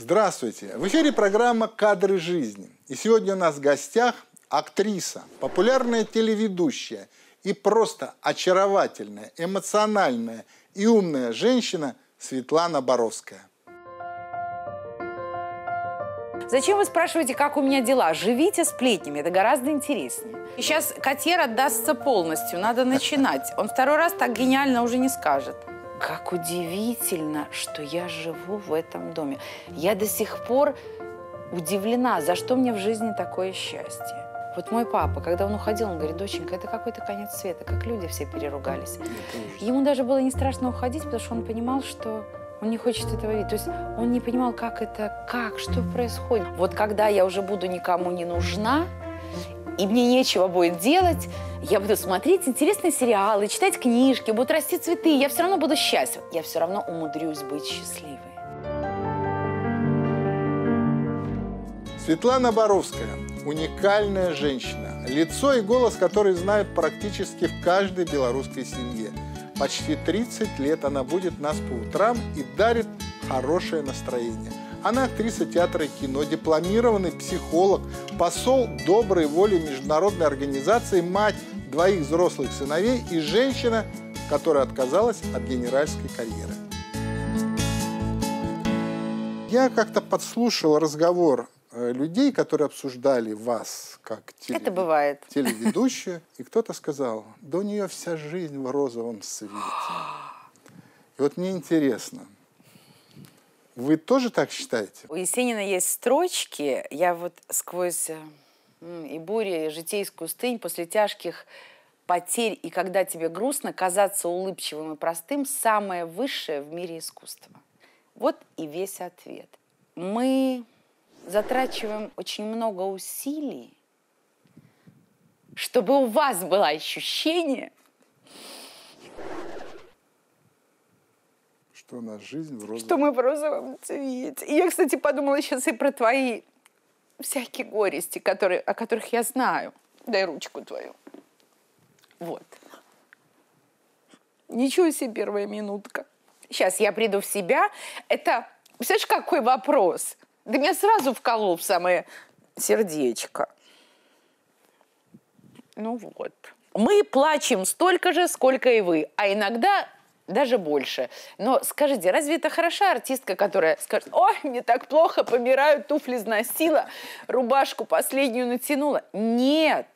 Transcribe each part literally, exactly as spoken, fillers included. Здравствуйте! В эфире программа «Кадры жизни». И сегодня у нас в гостях актриса, популярная телеведущая и просто очаровательная, эмоциональная и умная женщина Светлана Боровская. Зачем вы спрашиваете, как у меня дела? Живите сплетнями, это гораздо интереснее. Сейчас котер отдастся полностью, надо начинать. Он второй раз так гениально уже не скажет. Как удивительно, что я живу в этом доме. Я до сих пор удивлена, за что мне в жизни такое счастье. Вот мой папа, когда он уходил, он говорит: доченька, это какой-то конец света, как люди все переругались. Ему даже было не страшно уходить, потому что он понимал, что он не хочет этого видеть. То есть он не понимал, как это, как, что происходит. Вот когда я уже буду никому не нужна, и мне нечего будет делать, я буду смотреть интересные сериалы, читать книжки, будут расти цветы, я все равно буду счастлива. Я все равно умудрюсь быть счастливой. Светлана Боровская – уникальная женщина, лицо и голос которой знают практически в каждой белорусской семье. Почти тридцать лет она будет нас по утрам и дарит хорошее настроение. Она актриса театра и кино, дипломированный психолог, посол доброй воли международной организации, мать двоих взрослых сыновей и женщина, которая отказалась от генеральской карьеры. Я как-то подслушал разговор людей, которые обсуждали вас как телев... Это бывает. телеведущую, и кто-то сказал: да у нее вся жизнь в розовом свете. И вот мне интересно, вы тоже так считаете? У Есенина есть строчки. Я вот сквозь и буря, и житейскую стынь, после тяжких потерь и когда тебе грустно, казаться улыбчивым и простым – самое высшее в мире искусство. Вот и весь ответ. Мы затрачиваем очень много усилий, чтобы у вас было ощущение, что у нас жизнь в розовом... Что мы в розовом цвете. И я, кстати, подумала сейчас и про твои всякие горести, которые, о которых я знаю. Дай ручку твою. Вот. Ничего себе первая минутка. Сейчас я приду в себя. Это, представляешь, какой вопрос? Да меня сразу вколол в самое сердечко. Ну вот. Мы плачем столько же, сколько и вы, а иногда даже больше. Но скажите, разве это хороша артистка, которая скажет: ой, мне так плохо, помираю, туфли износила, рубашку последнюю натянула? Нет.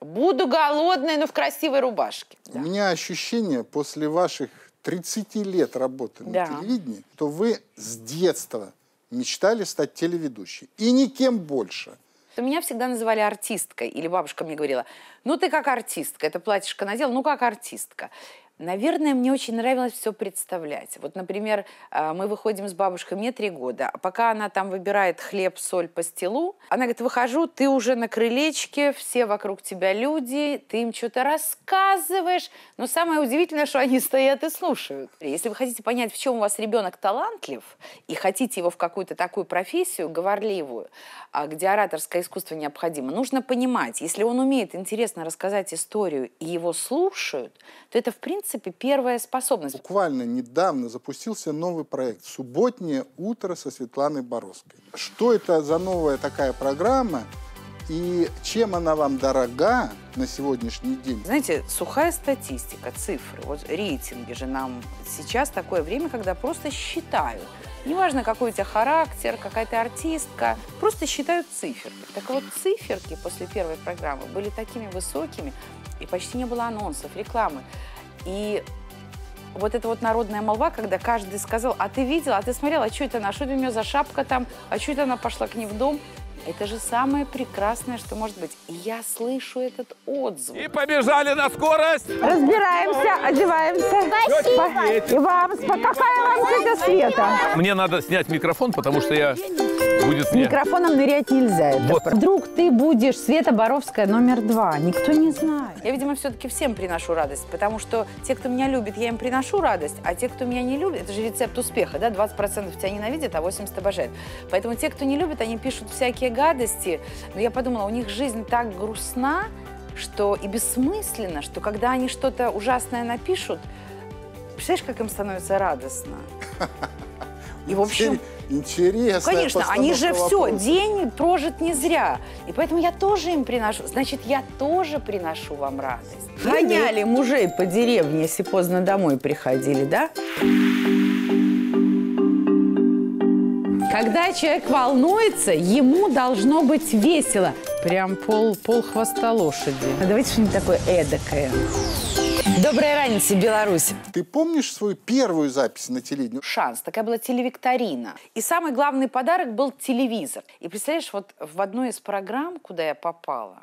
Буду голодной, но в красивой рубашке. Да. У меня ощущение после ваших тридцати лет работы на да. телевидении, что вы с детства мечтали стать телеведущей. И никем больше. Меня всегда называли артисткой. Или бабушка мне говорила: ну ты как артистка, это платьишко надела, ну как артистка. Наверное, мне очень нравилось все представлять. Вот, например, мы выходим с бабушкой, мне три года. Пока она там выбирает хлеб, соль, пастилу, она говорит: выхожу, ты уже на крылечке, все вокруг тебя люди, ты им что-то рассказываешь. Но самое удивительное, что они стоят и слушают. Если вы хотите понять, в чем у вас ребенок талантлив, и хотите его в какую-то такую профессию, говорливую, где ораторское искусство необходимо, нужно понимать, если он умеет интересно рассказать историю и его слушают, то это, в принципе, В принципе, первая способность. Буквально недавно запустился новый проект «Субботнее утро» со Светланой Боровской. Что это за новая такая программа и чем она вам дорога на сегодняшний день? Знаете, сухая статистика, цифры, вот рейтинги же нам сейчас такое время, когда просто считают. Неважно, какой у тебя характер, какая ты артистка, просто считают циферки. Так вот, циферки после первой программы были такими высокими, и почти не было анонсов, рекламы. И вот эта вот народная молва, когда каждый сказал: а ты видела, а ты смотрела, а что это она, что это у нее за шапка там, а что это она пошла к ней в дом? Это же самое прекрасное, что может быть. И я слышу этот отзыв. И побежали на скорость. Разбираемся, одеваемся. Спасибо. И вам, какая вам цвета света? Мне надо снять микрофон, потому что я... Будет С мне. микрофоном нырять нельзя. Вот. Вдруг ты будешь Света Боровская номер два. Никто не знает. Я, видимо, все-таки всем приношу радость, потому что те, кто меня любит, я им приношу радость, а те, кто меня не любит, это же рецепт успеха, да? двадцать процентов тебя ненавидят, а восемьдесят процентов обожают. Поэтому те, кто не любит, они пишут всякие гадости. Но я подумала, у них жизнь так грустна, что и бессмысленно, что когда они что-то ужасное напишут, представляешь, как им становится радостно? И, в общем, интересно. Конечно, они же все, день прожит не зря. И поэтому я тоже им приношу, значит, я тоже приношу вам радость. Гоняли мужей по деревне, если поздно домой приходили, да? Когда человек волнуется, ему должно быть весело. Прям пол, пол хвоста лошади. А давайте что-нибудь такое эдакое. Доброй раницы, Беларусь! Ты помнишь свою первую запись на телевидении? Шанс. Такая была телевикторина. И самый главный подарок был телевизор. И представляешь, вот в одну из программ, куда я попала,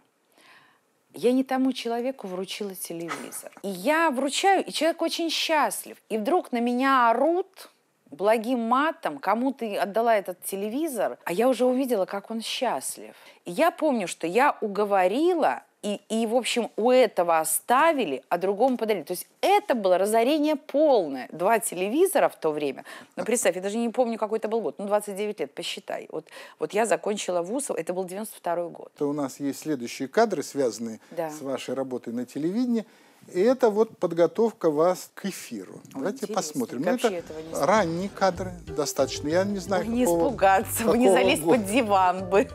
я не тому человеку вручила телевизор. И я вручаю, и человек очень счастлив. И вдруг на меня орут благим матом, кому ты отдала этот телевизор, а я уже увидела, как он счастлив. И я помню, что я уговорила, и, и, в общем, у этого оставили, а другому подарили. То есть это было разорение полное. Два телевизора в то время. Ну, представь, я даже не помню, какой это был год. Ну, двадцать девять лет, посчитай. Вот, вот я закончила вуз, это был девяносто второй год. То у нас есть следующие кадры, связанные да. с вашей работой на телевидении. И это вот подготовка вас к эфиру. Ой, давайте интересно. Посмотрим. Ну, это ранние кадры достаточно. Я не знаю, какого... Не испугаться, вы не залезть года. Под диван бы.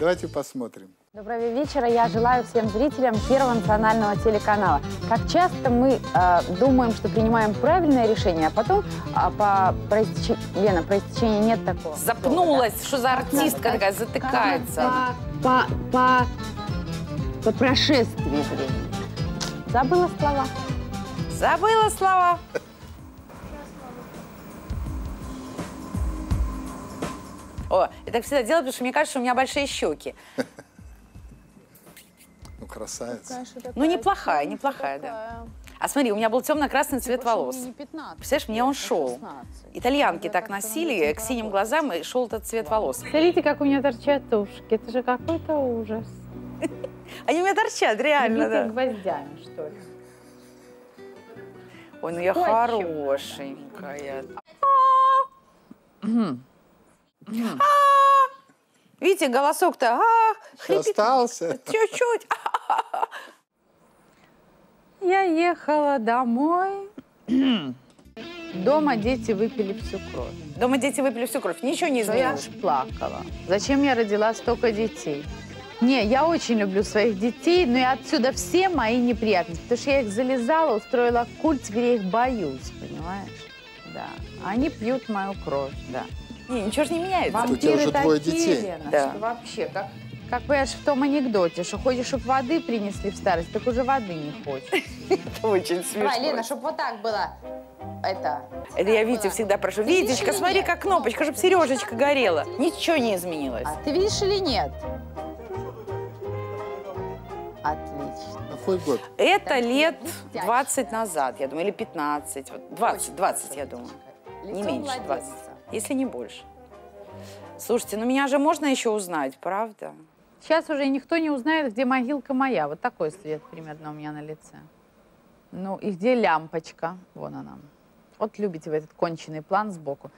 Давайте посмотрим. Доброго вечера. Я желаю всем зрителям Первого национального телеканала. Как часто мы э, думаем, что принимаем правильное решение, а потом а по проистечению... Лена, проистечения нет такого. Запнулась, да? Что за артистка да, такая, да, затыкается. По, по, по прошествии времени. Забыла слова. Забыла слова. О, я так всегда делаю, потому что мне кажется, что у меня большие щеки. Ну, красавица. Ну, неплохая, неплохая, да. А смотри, у меня был темно-красный цвет волос. Представляешь, мне он шел. Итальянки так носили, к синим глазам и шел этот цвет волос. Смотрите, как у меня торчат ушки. Это же какой-то ужас. Они у меня торчат, реально, да. Гвоздями, что ли. Ой, ну я хорошенькая. Видите, голосок-то хрипит. Остался. Чуть-чуть. Я ехала домой. Дома дети выпили всю кровь. Дома дети выпили всю кровь. Ничего не изменилось. Я аж плакала. Зачем я родила столько детей? Не, я очень люблю своих детей, но и отсюда все мои неприятности. Потому что я их залезала, устроила культ, теперь я их боюсь, понимаешь? Да. Они пьют мою кровь, да. Не, ничего же не меняется. Вампиры у тебя уже двое такие, детей. Лена, да. Что вообще, как, как понимаешь, в том анекдоте, что хочешь, чтобы воды принесли в старость, так уже воды не хочешь. Это очень смешно. Давай, Лена, чтобы вот так было. Это... Это я Витю всегда прошу. Витечка, смотри, как кнопочка, чтобы сережечка горела. Ничего не изменилось. Ты видишь или нет? Отлично. Какой год? Это так, лет двадцать назад, я думаю, или пятнадцать. двадцать, двадцать, я думаю. Не меньше, двадцать. Если не больше. Слушайте, ну меня же можно еще узнать, правда? Сейчас уже никто не узнает, где могилка моя. Вот такой цвет примерно у меня на лице. Ну и где лямпочка? Вон она. Вот любите вы этот конченый план сбоку.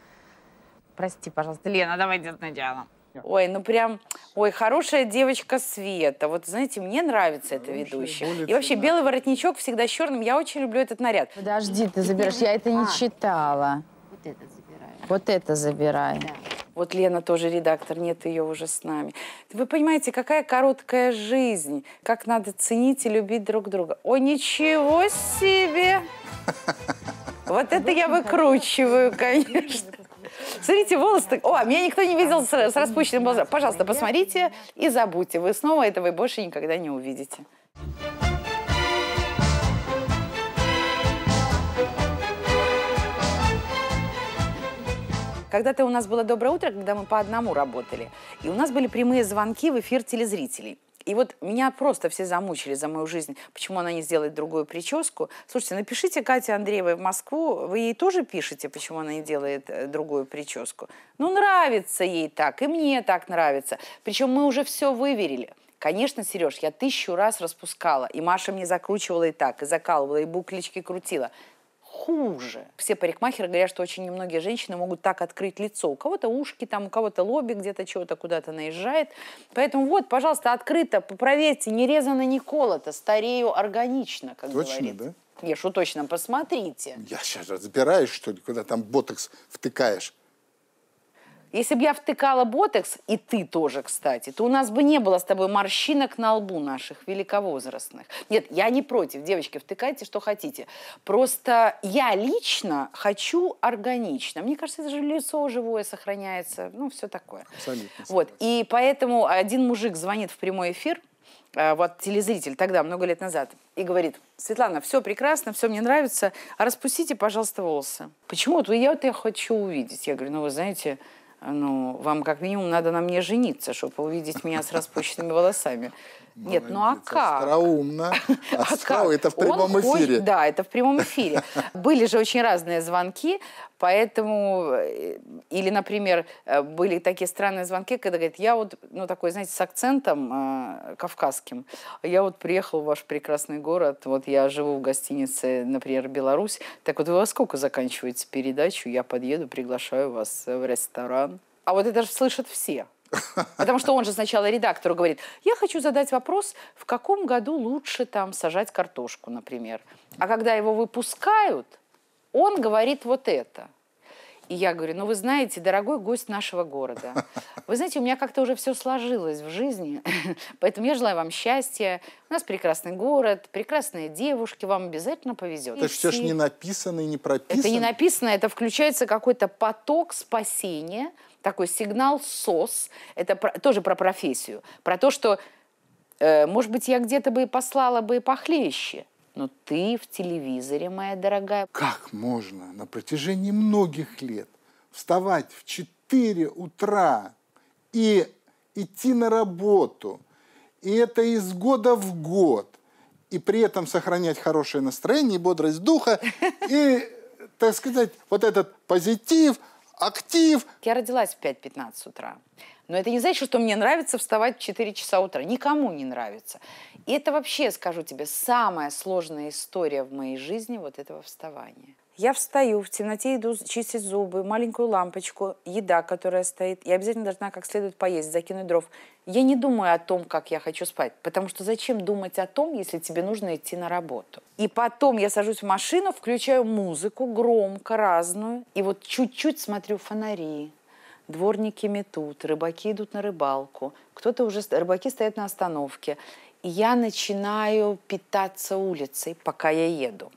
Прости, пожалуйста, Лена, давайте сначала. Ой, ну прям, ой, хорошая девочка Света. Вот, знаете, мне нравится эта ведущая. И вообще, белый воротничок всегда с черным. Я очень люблю этот наряд. Подожди, ты заберешь. Я это не читала. Вот это забираю. Вот это забираю. Да. Вот Лена тоже редактор, нет ее уже с нами. Вы понимаете, какая короткая жизнь. Как надо ценить и любить друг друга. О, ничего себе! Вот это я выкручиваю, конечно. Смотрите, волосы... О, меня никто не видел с, с распущенным глазом. Пожалуйста, посмотрите и забудьте. Вы снова этого и больше никогда не увидите. Когда-то у нас было «Доброе утро», когда мы по одному работали. И у нас были прямые звонки в эфир телезрителей. И вот меня просто все замучили за мою жизнь, почему она не сделает другую прическу. Слушайте, напишите Кате Андреевой в Москву, вы ей тоже пишете, почему она не делает другую прическу. Ну, нравится ей так, и мне так нравится. Причем мы уже все выверили. Конечно, Сереж, я тысячу раз распускала, и Маша мне закручивала и так, и закалывала, и буклички крутила. Хуже. Все парикмахеры говорят, что очень немногие женщины могут так открыть лицо. У кого-то ушки, там, у кого-то лобик где-то чего-то куда-то наезжает. Поэтому вот, пожалуйста, открыто, проверьте, не резано, не колото, старею органично, как говорится. Точно, говорит. Да? Я что, точно, посмотрите. Я сейчас разбираюсь, что ли, куда там ботокс втыкаешь. Если бы я втыкала ботокс, и ты тоже, кстати, то у нас бы не было с тобой морщинок на лбу наших великовозрастных. Нет, я не против, девочки, втыкайте, что хотите. Просто я лично хочу органично. Мне кажется, это же лицо живое сохраняется, ну, все такое. Абсолютно. Вот, и поэтому один мужик звонит в прямой эфир, вот телезритель тогда, много лет назад, и говорит: Светлана, все прекрасно, все мне нравится, а распустите, пожалуйста, волосы. Почему-то я это хочу увидеть. Я говорю, ну, вы знаете... Ну, вам как минимум надо на мне жениться, чтобы увидеть меня с распущенными волосами. Молодец, нет, ну а как? Остроумно. Остроумно, это в прямом эфире. Да, это в прямом эфире. Были же очень разные звонки, поэтому... Или, например, были такие странные звонки, когда говорят, я вот, ну такой, знаете, с акцентом кавказским, я вот приехал в ваш прекрасный город, вот я живу в гостинице, например, «Беларусь», так вот вы во сколько заканчиваете передачу, я подъеду, приглашаю вас в ресторан. А вот это же слышат все. Потому что он же сначала редактору говорит, я хочу задать вопрос, в каком году лучше там сажать картошку, например. А когда его выпускают, он говорит вот это. И я говорю, ну вы знаете, дорогой гость нашего города, вы знаете, у меня как-то уже все сложилось в жизни, поэтому я желаю вам счастья, у нас прекрасный город, прекрасные девушки, вам обязательно повезет. Это все ж не написано и не прописано. Это не написано, это включается какой-то поток спасения, такой сигнал СОС, это про, тоже про профессию, про то, что, э, может быть, я где-то бы и послала бы и похлеще. Но ты в телевизоре, моя дорогая. Как можно на протяжении многих лет вставать в четыре утра и идти на работу, и это из года в год, и при этом сохранять хорошее настроение, бодрость духа, и, так сказать, вот этот позитив, актив. Я родилась в пять пятнадцать утра. Но это не значит, что мне нравится вставать в четыре часа утра. Никому не нравится. И это вообще, скажу тебе, самая сложная история в моей жизни вот этого вставания. Я встаю, в темноте иду чистить зубы, маленькую лампочку, еда, которая стоит. Я обязательно должна как следует поесть, закинуть дров. Я не думаю о том, как я хочу спать. Потому что зачем думать о том, если тебе нужно идти на работу? И потом я сажусь в машину, включаю музыку громко, разную. И вот чуть-чуть смотрю фонари. Дворники метут, рыбаки идут на рыбалку, кто-то уже, рыбаки стоят на остановке. И я начинаю питаться улицей, пока я еду.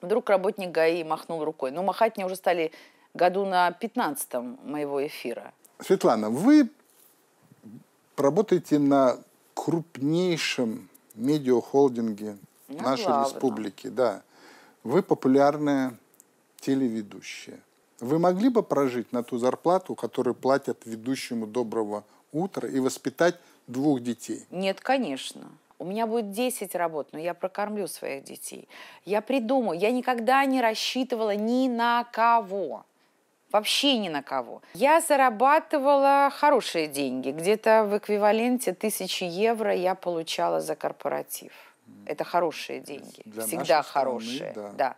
Вдруг работник ГАИ махнул рукой. Но махать мне уже стали году на пятнадцатом моего эфира. Светлана, вы работаете на крупнейшем медиахолдинге нашей республики. Да. Вы популярная телеведущая. Вы могли бы прожить на ту зарплату, которую платят ведущему «Доброго утра», и воспитать двух детей? Нет, конечно. У меня будет десять работ, но я прокормлю своих детей. Я придумаю. Я никогда не рассчитывала ни на кого. Вообще ни на кого. Я зарабатывала хорошие деньги. Где-то в эквиваленте тысячи евро я получала за корпоратив. Это хорошие деньги. Для всегда хорошие. Страны, да. Да.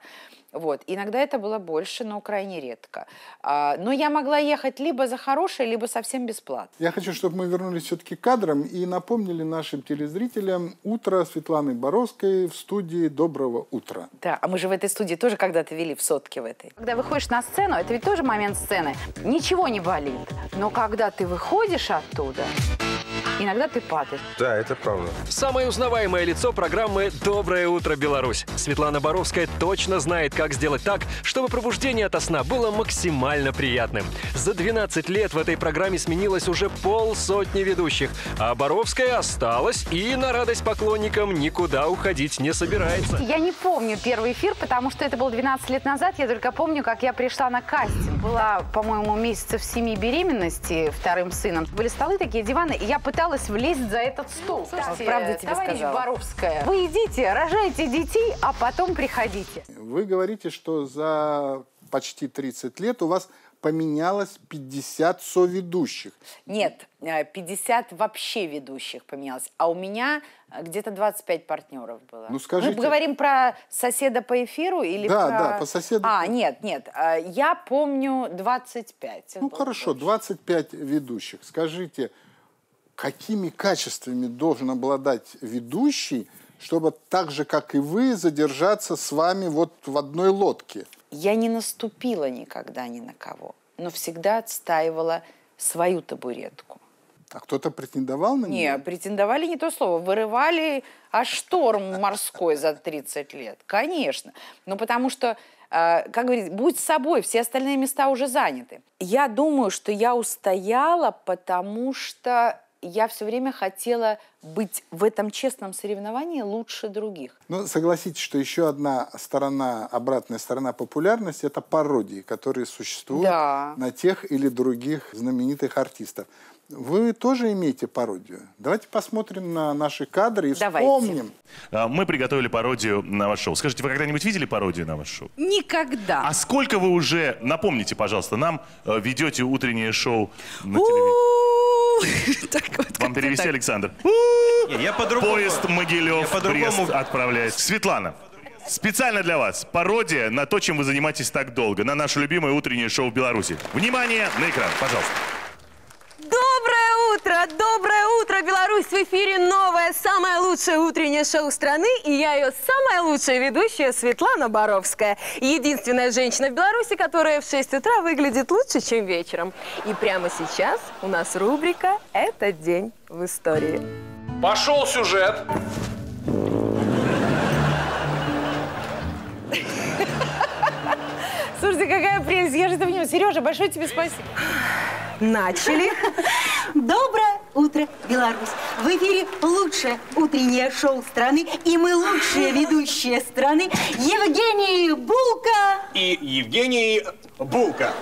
Вот. Иногда это было больше, но крайне редко. А, но я могла ехать либо за хорошее, либо совсем бесплатно. Я хочу, чтобы мы вернулись все-таки к кадрам и напомнили нашим телезрителям утро Светланы Боровской в студии «Доброго утра». Да, а мы же в этой студии тоже когда-то вели, в сотке в этой. Когда выходишь на сцену, это ведь тоже момент сцены, ничего не болит. Но когда ты выходишь оттуда... Иногда ты падаешь. Да, это правда. Самое узнаваемое лицо программы «Доброе утро, Беларусь». Светлана Боровская точно знает, как сделать так, чтобы пробуждение ото сна было максимально приятным. За двенадцать лет в этой программе сменилось уже полсотни ведущих, а Боровская осталась и на радость поклонникам никуда уходить не собирается. Я не помню первый эфир, потому что это было двенадцать лет назад. Я только помню, как я пришла на кастинг. Была, по-моему, месяцев семи беременности вторым сыном. Были столы такие, диваны, и я пыталась влезть за этот стол. Слушайте, правда тебе товарищ сказала. Боровская, вы идите, рожайте детей, а потом приходите. Вы говорите, что за почти тридцать лет у вас поменялось пятьдесят соведущих. Нет, пятьдесят вообще ведущих поменялось, а у меня где-то двадцать пять партнеров было. Ну скажите... Мы говорим про соседа по эфиру или да, про... Да, по соседу. А, нет, нет, я помню двадцать пять. Ну хорошо, больше. двадцать пять ведущих. Скажите... Какими качествами должен обладать ведущий, чтобы так же, как и вы, задержаться с вами вот в одной лодке? Я не наступила никогда ни на кого. но всегда отстаивала свою табуретку. А кто-то претендовал на нее? Не, претендовали не то слово. Вырывали аж шторм морской за тридцать лет. Конечно. Ну, потому что, как говорится, будь собой, все остальные места уже заняты. Я думаю, что я устояла, потому что я все время хотела быть в этом честном соревновании лучше других. Ну, согласитесь, что еще одна сторона, обратная сторона популярности – это пародии, которые существуют, да, на тех или других знаменитых артистов. Вы тоже имеете пародию. Давайте посмотрим на наши кадры и Давайте. вспомним. Мы приготовили пародию на ваш шоу. Скажите, вы когда-нибудь видели пародию на ваш шоу? Никогда. А сколько вы уже, напомните, пожалуйста, нам, ведете утреннее шоу на телевидении? Вам перевести, Александр? Поезд Могилев в Брест отправляется. Светлана, специально для вас пародия на то, чем вы занимаетесь так долго, на наше любимое утреннее шоу в Беларуси. Внимание на экран, пожалуйста. Доброе утро! Доброе утро, Беларусь! В эфире новое, самое лучшее утреннее шоу страны, и я ее самая лучшая ведущая Светлана Боровская. Единственная женщина в Беларуси, которая в шесть утра выглядит лучше, чем вечером. И прямо сейчас у нас рубрика «Этот день в истории». Пошел сюжет! Слушайте, какая прелесть! Я же это понимаю. Сережа, большое тебе спасибо. Начали. Доброе утро, Беларусь. В эфире лучшее утреннее шоу страны. И мы лучшие ведущие страны. Евгений Булка. И Евгений Булка.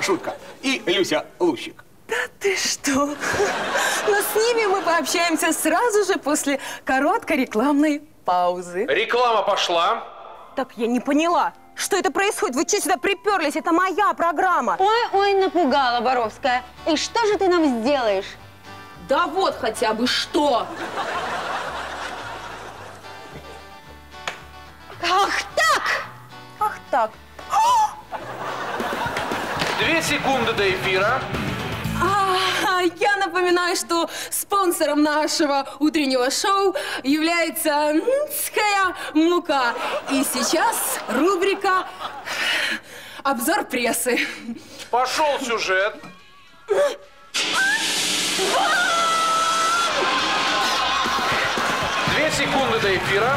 Шутка. И Люся Лущик. Да ты что? Но с ними мы пообщаемся сразу же после короткой рекламной паузы. Реклама пошла. Так я не поняла. Что это происходит? Вы что сюда приперлись? Это моя программа. Ой-ой, напугала Боровская. И что же ты нам сделаешь? Да вот хотя бы что. Ах так! Ах так. Две секунды до эфира. А, я напоминаю, что спонсором нашего утреннего шоу является нская мука. И сейчас рубрика «Обзор прессы». Пошел сюжет. Две секунды до эфира.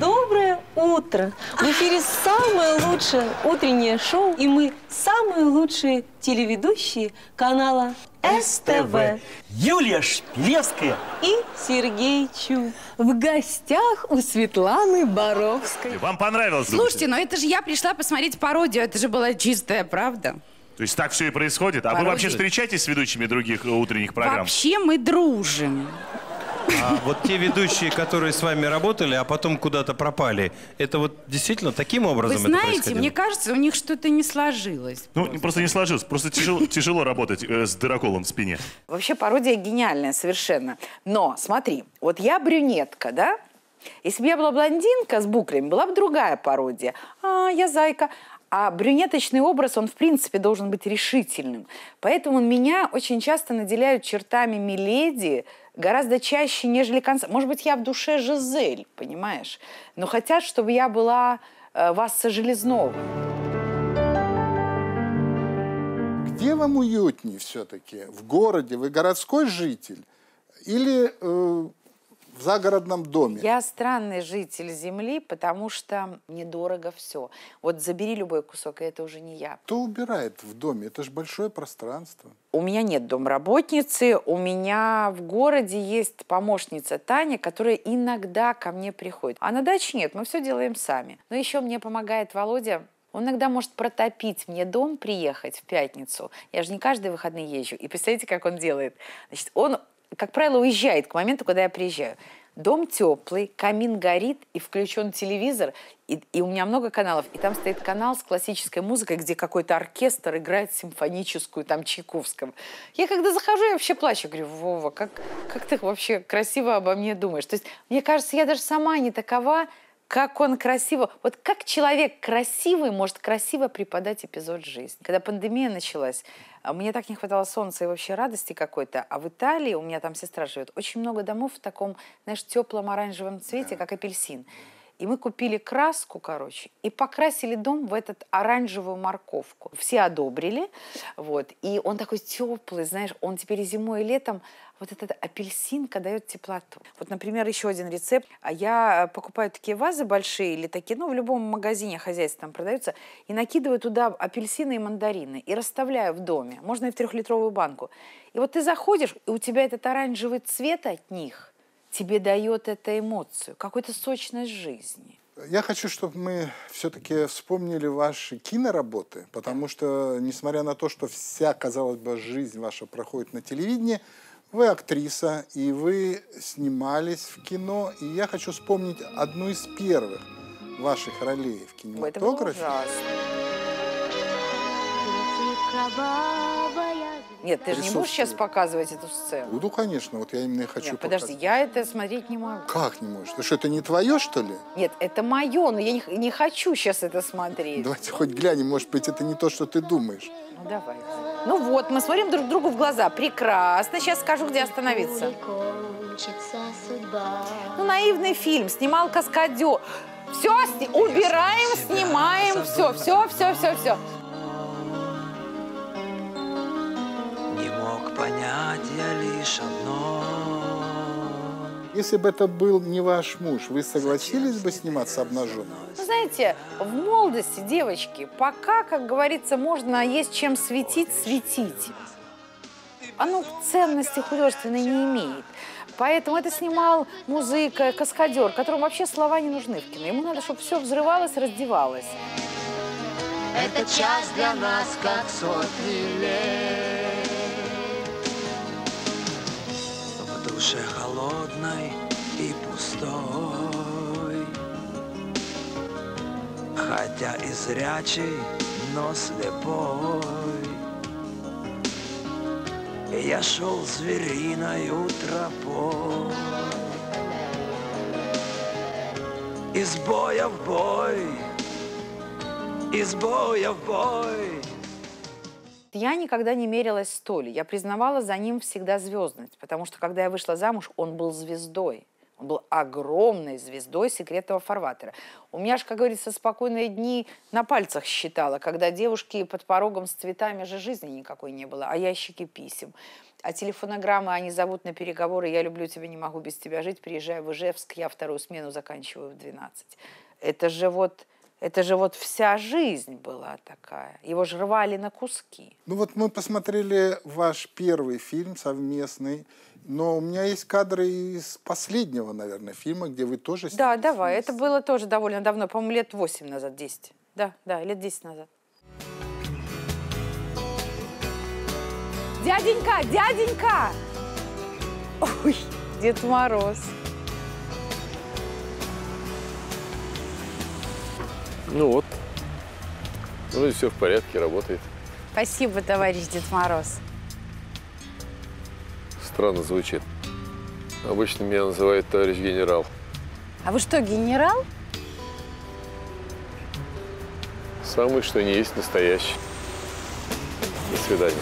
Доброе утро! В эфире самое лучшее утреннее шоу, и мы самые лучшие телеведущие канала СТВ. Юлия Шпилевская и Сергей Чу в гостях у Светланы Боровской. Вам понравилось? Слушайте, но это же я пришла посмотреть пародию, это же была чистая правда. То есть так все и происходит? Пародия. А вы вообще встречаетесь с ведущими других утренних программ? Вообще мы дружим. А вот те ведущие, которые с вами работали, а потом куда-то пропали, это вот действительно таким образом это происходило? Вы знаете, мне кажется, у них что-то не сложилось. Ну, просто, просто не сложилось, просто тяжело, тяжело работать э, с дыроколом в спине. Вообще пародия гениальная совершенно. Но, смотри, вот я брюнетка, да? Если бы я была блондинка с буклями, была бы другая пародия. А, я зайка. А брюнеточный образ, он, в принципе, должен быть решительным. Поэтому меня очень часто наделяют чертами миледи, гораздо чаще, нежели конца. Может быть, я в душе Жизель, понимаешь? Но хотят, чтобы я была э, Васса Железнова. Где вам уютнее все-таки? В городе? Вы городской житель? Или э, в загородном доме? Я странный житель земли, потому что недорого все. Вот забери любой кусок, и это уже не я. Кто убирает в доме? Это же большое пространство. У меня нет домработницы, у меня в городе есть помощница Таня, которая иногда ко мне приходит. А на даче нет, мы все делаем сами. Но еще мне помогает Володя. Он иногда может протопить мне дом, приехать в пятницу. Я же не каждые выходные езжу. И представляете, как он делает? Значит, он, как правило, уезжает к моменту, когда я приезжаю. Дом теплый, камин горит, и включен телевизор, и, и у меня много каналов. И там стоит канал с классической музыкой, где какой-то оркестр играет симфоническую, там, Чайковского. Я когда захожу, я вообще плачу, говорю: Вова, как, как ты вообще красиво обо мне думаешь? То есть, мне кажется, я даже сама не такова, как он красиво... Вот как человек красивый может красиво преподать эпизод жизни? Когда пандемия началась, мне так не хватало солнца и вообще радости какой-то. А в Италии, у меня там сестра живет, очень много домов в таком, знаешь, теплом оранжевом цвете, да, как апельсин. И мы купили краску, короче, и покрасили дом в этот оранжевую морковку. Все одобрили, вот. И он такой теплый, знаешь, он теперь и зимой, и летом. Вот этот апельсинка дает теплоту. Вот, например, еще один рецепт. Я покупаю такие вазы большие или такие, ну, в любом магазине хозяйственном продаются, и накидываю туда апельсины и мандарины, и расставляю в доме. Можно и в трехлитровую банку. И вот ты заходишь, и у тебя этот оранжевый цвет от них тебе дает эту эмоцию, какую-то сочность жизни. Я хочу, чтобы мы все-таки вспомнили ваши киноработы, потому что, несмотря на то, что вся, казалось бы, жизнь ваша проходит на телевидении, вы актриса, и вы снимались в кино. И я хочу вспомнить одну из первых ваших ролей в кинематографе. Нет, ты же не будешь сейчас показывать эту сцену? Буду, конечно, вот я именно и хочу. Нет, подожди, показать. Я это смотреть не могу. Как не можешь? Ты что, это не твое, что ли? Нет, это мое, но я не, не хочу сейчас это смотреть. Давайте хоть глянем, может быть, это не то, что ты думаешь. Ну, давай. Ну вот, мы смотрим друг другу в глаза. Прекрасно. Сейчас скажу, где остановиться. Ну, наивный фильм. Снимал каскадер. Все, убираем, снимаем. Все, все, все, все, все. Понять я лишь одно. Если бы это был не ваш муж, вы согласились бы сниматься обнаженным? Вы знаете, в молодости, девочки, пока, как говорится, можно есть чем светить, светить. Оно ценности художественной не имеет. Поэтому это снимал музыка, каскадер, которому вообще слова не нужны в кино. Ему надо, чтобы все взрывалось, раздевалось. Это час для нас, как сотни лет. Душа холодной и пустой, хотя и зрячий, но слепой, я шел звериною тропой, из боя в бой, из боя в бой. Я никогда не мерилась с Толей. Я признавала за ним всегда звездность, потому что, когда я вышла замуж, он был звездой. Он был огромной звездой секретного фарватера. У меня же, как говорится, спокойные дни на пальцах считала, когда девушки под порогом с цветами же жизни никакой не было, а ящики писем. А телефонограммы, они зовут на переговоры «Я люблю тебя, не могу без тебя жить», приезжаю в Ижевск, я вторую смену заканчиваю в двенадцать. Это же вот... Это же вот вся жизнь была такая. Его же рвали на куски. Ну вот мы посмотрели ваш первый фильм совместный, но у меня есть кадры из последнего, наверное, фильма, где вы тоже снимались. Да, давай. Это было тоже довольно давно, по-моему, лет восемь назад, десять. Да, да, лет десять назад. Дяденька, дяденька! Ой, Дед Мороз. Ну вот, ну и все в порядке, работает. Спасибо, товарищ Дед Мороз. Странно звучит. Обычно меня называют товарищ генерал. А вы что, генерал? Самый, что ни есть, настоящий. До свидания.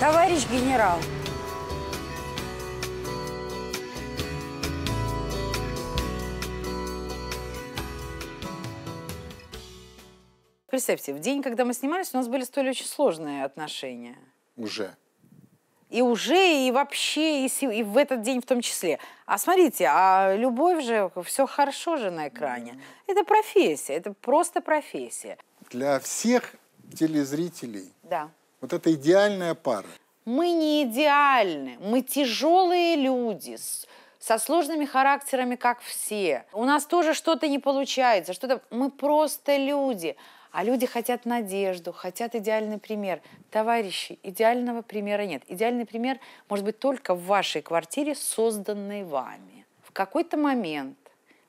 Товарищ генерал. Представьте, в день, когда мы снимались, у нас были столь очень сложные отношения. Уже. И уже, и вообще, и, и в этот день в том числе. А смотрите, а любовь же, все хорошо же на экране. Mm-hmm. Это профессия, это просто профессия. Для всех телезрителей. Да. Вот это идеальная пара. Мы не идеальны, мы тяжелые люди, со сложными характерами, как все. У нас тоже что-то не получается, что-то... Мы просто люди. А люди хотят надежду, хотят идеальный пример. Товарищи, идеального примера нет. Идеальный пример может быть только в вашей квартире, созданной вами. В какой-то момент,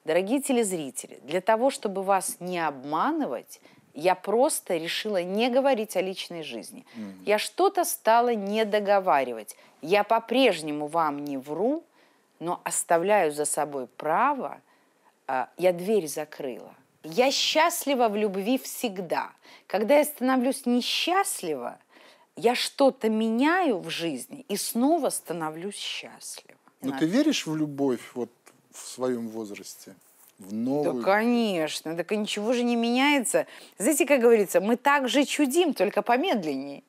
дорогие телезрители, для того, чтобы вас не обманывать, я просто решила не говорить о личной жизни. Mm-hmm. Я что-то стала не договаривать. Я по-прежнему вам не вру, но оставляю за собой право, э, я дверь закрыла. Я счастлива в любви всегда. Когда я становлюсь несчастлива, я что-то меняю в жизни и снова становлюсь счастлива. Но Иногда. ты веришь в любовь вот в своем возрасте? В новую? Да, конечно. Так и ничего же не меняется. Знаете, как говорится, мы так же чудим, только помедленнее.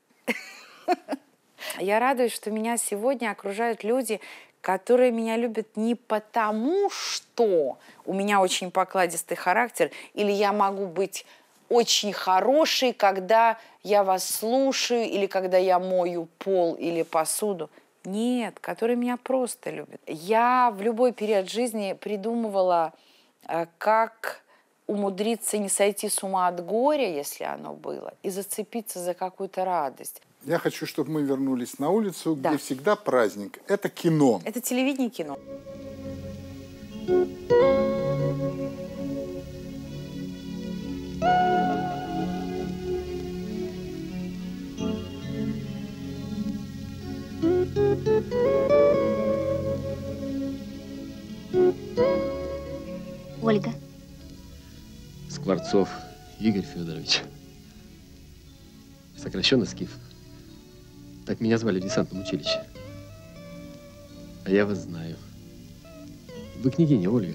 Я радуюсь, что меня сегодня окружают люди, которые меня любят не потому, что у меня очень покладистый характер, или я могу быть очень хорошей, когда я вас слушаю, или когда я мою пол или посуду. Нет, которые меня просто любят. Я в любой период жизни придумывала, как умудриться не сойти с ума от горя, если оно было, и зацепиться за какую-то радость. Я хочу, чтобы мы вернулись на улицу, да. где всегда праздник. Это кино. Это телевидение и кино. Ольга. Скворцов Игорь Федорович. Сокращенно Скиф. Так меня звали в десантном училище. А я вас знаю. Вы княгиня Ольга.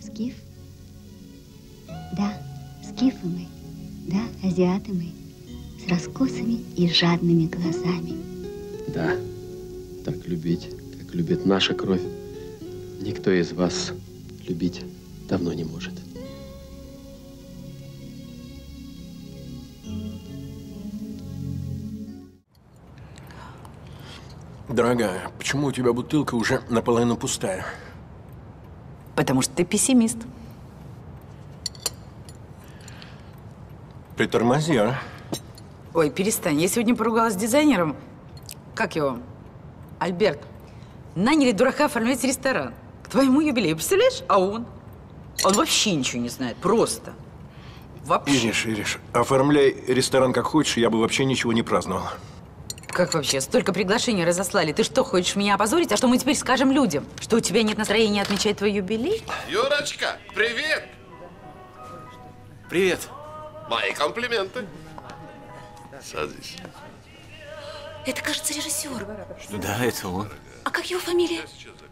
Скиф? Да, скифы мы. Да, азиаты мы. С раскосами и жадными глазами. Да, так любить, как любит наша кровь, никто из вас любить давно не может. Дорогая, почему у тебя бутылка уже наполовину пустая? Потому что ты пессимист. Притормози, а? Ой, перестань. Я сегодня поругалась с дизайнером. Как его? Альберт. Наняли дурака оформлять ресторан. К твоему юбилею, представляешь? А он? Он вообще ничего не знает. Просто. Вообще. Ириш, Ириш, оформляй ресторан как хочешь, я бы вообще ничего не праздновал. Как вообще? Столько приглашений разослали. Ты что, хочешь меня опозорить? А что мы теперь скажем людям? Что у тебя нет настроения отмечать твой юбилей? Юрочка, привет! Привет. Мои комплименты. Садись. Это, кажется, режиссер. Что? Да, это он. А как его фамилия?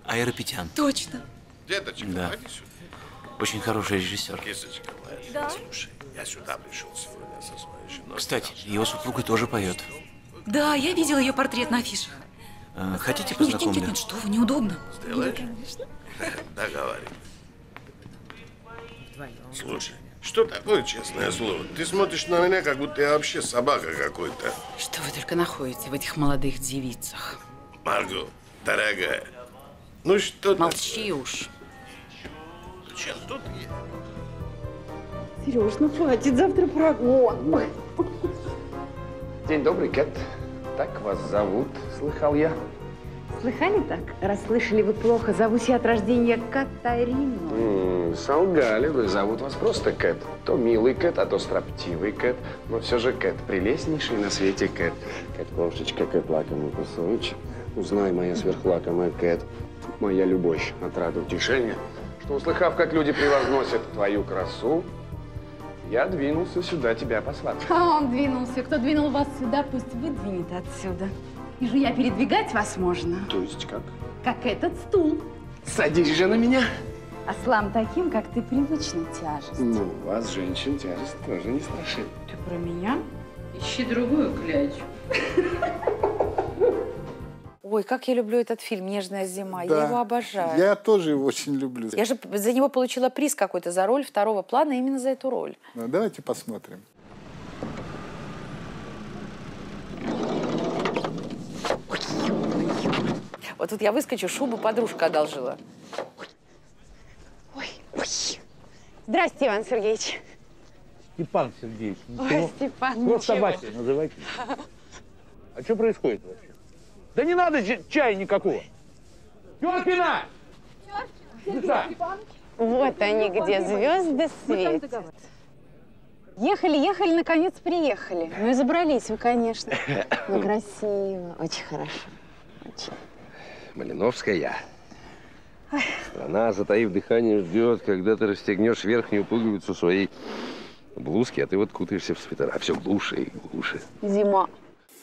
Айропетян. Точно. Деточка, да. Ходи сюда. Очень хороший режиссер. Кисочка, да. Слушай, я сюда пришел сегодня со своей женой. Кстати, его супруга тоже поет. Да, я видела ее портрет на афишах. А, хотите познакомиться? Нет, нет, нет, что вы, неудобно. Сделаешь? Договорим. Слушай, что такое, честное слово? Ты смотришь на меня, как будто я вообще собака какой-то. Что вы только находите в этих молодых девицах? Марго, дорогая, ну что ты... Молчи уж. Зачем тут я? Сереж, ну хватит, завтра прогон. День добрый, Кэт. Так вас зовут, слыхал я. Слыхали так? Раз слышали вы плохо, зовусь я от рождения Катарина. Mm, солгали вы, зовут вас просто Кэт. То милый Кэт, а то строптивый Кэт. Но все же Кэт, прелестнейший на свете Кэт. Кэт кошечка, Кэт лакомый кусочек. Узнай, моя сверхлакомая Кэт, моя любовь, отрада утешения, что, услыхав, как люди превозносят твою красу, я двинулся сюда тебя послать. А он двинулся. Кто двинул вас сюда, пусть выдвинет отсюда. И же я передвигать вас можно. То есть как? Как этот стул. Садись же на меня. Ослам таким, как ты, привычна тяжесть. Ну, у вас, женщин, тяжесть тоже не страшит. Ты про меня? Ищи другую клячу. Ой, как я люблю этот фильм «Нежная зима». Да. Я его обожаю. Я тоже его очень люблю. Я же за него получила приз какой-то за роль второго плана именно за эту роль. Ну, давайте посмотрим. Вот тут я выскочу, шубу подружка одолжила. Ой, ой. Здрасте, Иван Сергеевич. Степан Сергеевич. Ничего? Ой, Степан, просто батя называйте. А что происходит вообще? Да не надо чая никакого. Терпина! Терпина! Вот они где, звезды светят. Ехали, ехали, наконец приехали. Ну и забрались вы, конечно. Ну красиво, очень хорошо. Очень. Малиновская. Страна, затаив дыхание, ждет, когда ты расстегнешь верхнюю пуговицу своей блузки, а ты вот кутаешься в свитера. Все глуше и глуше. Зима.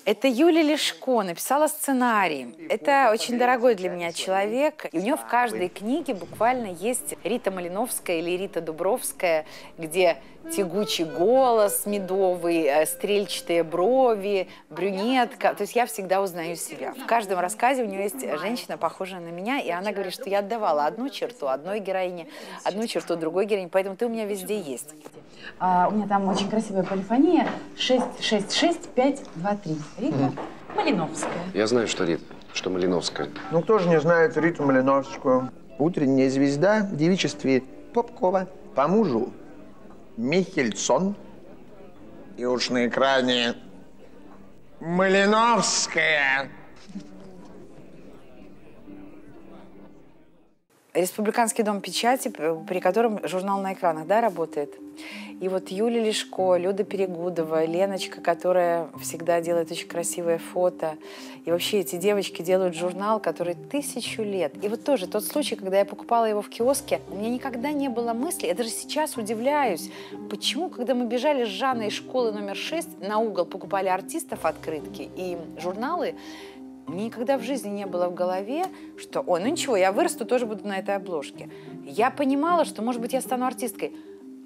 Это Юля Лешко написала сценарий. Это очень дорогой для меня человек. И у нее в каждой книге буквально есть Рита Малиновская или Рита Дубровская, где тягучий голос медовый, стрельчатые брови, брюнетка. То есть я всегда узнаю себя. В каждом рассказе у нее есть женщина, похожая на меня, и она говорит, что я отдавала одну черту одной героине, одну черту другой героине, поэтому ты у меня везде есть. А, у меня там очень красивая полифония. шесть шесть шесть пять два три. Рита mm. Малиновская. Я знаю, что Рита, что Малиновская. Ну, кто же не знает Риту Малиновскую? Утренняя звезда в девичестве Попкова. По мужу Михельсон. И уж на экране Малиновская. Республиканский дом печати, при котором журнал на экранах, да, работает. И вот Юля Лешко, Люда Перегудова, Леночка, которая всегда делает очень красивое фото. И вообще эти девочки делают журнал, который тысячу лет. И вот тоже тот случай, когда я покупала его в киоске, у меня никогда не было мысли, я даже сейчас удивляюсь, почему, когда мы бежали с Жанной из школы номер шесть, на угол покупали артистов открытки и журналы, мне никогда в жизни не было в голове, что, ой, ну ничего, я вырасту, тоже буду на этой обложке. Я понимала, что, может быть, я стану артисткой.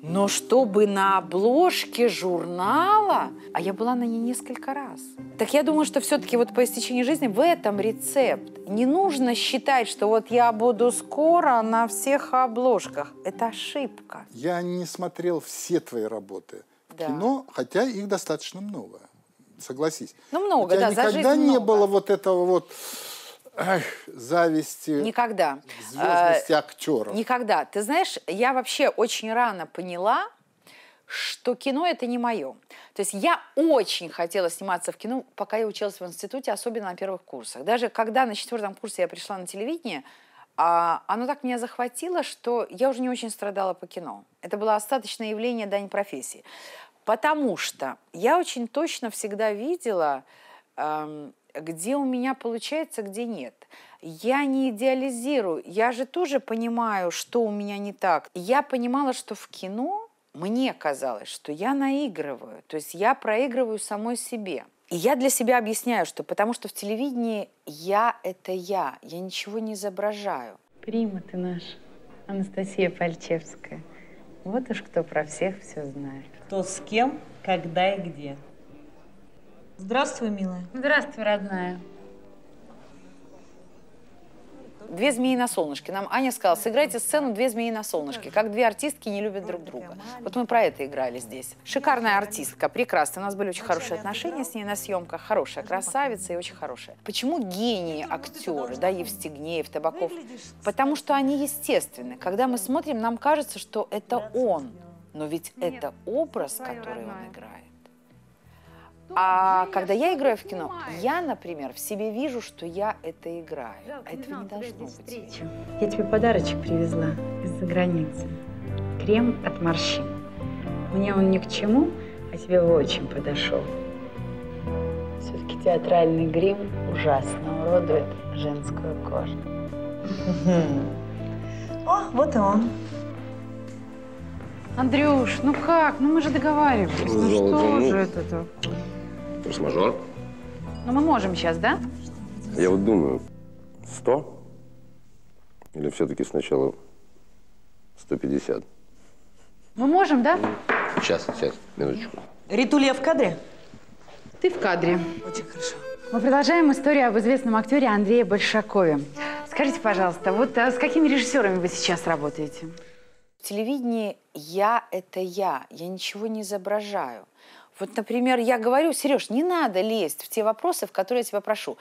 Но чтобы на обложке журнала, а я была на ней несколько раз. Так я думаю, что все-таки вот по истечении жизни в этом рецепт. Не нужно считать, что вот я буду скоро на всех обложках. Это ошибка. Я не смотрел все твои работы в кино, хотя их достаточно много. Согласись. Ну, много, у тебя, да, никогда не много. Было вот этого вот эх, зависти, никогда. Звездности а, актеров. Никогда. Ты знаешь, я вообще очень рано поняла, что кино это не мое. То есть я очень хотела сниматься в кино, пока я училась в институте, особенно на первых курсах. Даже когда на четвертом курсе я пришла на телевидение, а оно так меня захватило, что я уже не очень страдала по кино. Это было остаточное явление, дань профессии. Потому что я очень точно всегда видела, где у меня получается, где нет. Я не идеализирую, я же тоже понимаю, что у меня не так. Я понимала, что в кино мне казалось, что я наигрываю, то есть я проигрываю самой себе. И я для себя объясняю, что потому что в телевидении я – это я, я ничего не изображаю. Прима ты наш, Анастасия Пальчевская. Вот уж кто про всех все знает. Кто с кем, когда и где. Здравствуй, милая. Здравствуй, родная. «Две змеи на солнышке». Нам Аня сказала, сыграйте сцену «Две змеи на солнышке», как две артистки не любят друг друга. Вот мы про это играли здесь. Шикарная артистка, прекрасная. У нас были очень хорошие отношения с ней на съемках. Хорошая красавица и очень хорошая. Почему гении актеры, да, Евстигнеев, Табаков? Потому что они естественны. Когда мы смотрим, нам кажется, что это он. Но ведь это образ, который он играет. А когда я играю в кино, я, например, в себе вижу, что я это играю. А этого не должно быть. Я тебе подарочек привезла из-за границы. Крем от морщин. Мне он ни к чему, а тебе очень подошел. Все-таки театральный грим ужасно уродует женскую кожу. О, вот и он. Андрюш, ну как? Ну мы же договаривались. Ну что же это-то? Форс-мажор. Ну, мы можем сейчас, да? Я вот думаю, сто? Или все-таки сначала сто пятьдесят? Мы можем, да? Сейчас, сейчас, минуточку. Ритуля в кадре? Ты в кадре. Очень хорошо. Мы продолжаем историю об известном актере Андрее Большакове. Скажите, пожалуйста, вот а с какими режиссерами вы сейчас работаете? В телевидении я – это я. Я ничего не изображаю. Вот, например, я говорю, Сереж, не надо лезть в те вопросы, в которые я тебя прошу.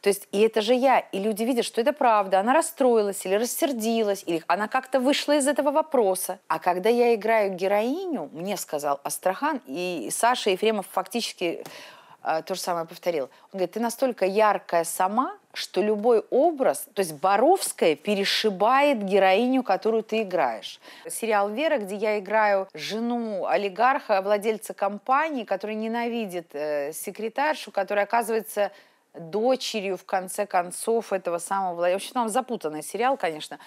То есть, и это же я, и люди видят, что это правда, она расстроилась или рассердилась, или она как-то вышла из этого вопроса. А когда я играю героиню, мне сказал Астрахан, и Саша Ефремов фактически э, то же самое повторил. Он говорит, ты настолько яркая сама, что любой образ, то есть Боровская перешибает героиню, которую ты играешь. Сериал «Вера», где я играю жену олигарха, владельца компании, который ненавидит э, секретаршу, которая оказывается дочерью, в конце концов, этого самого... В общем, там запутанный сериал, конечно.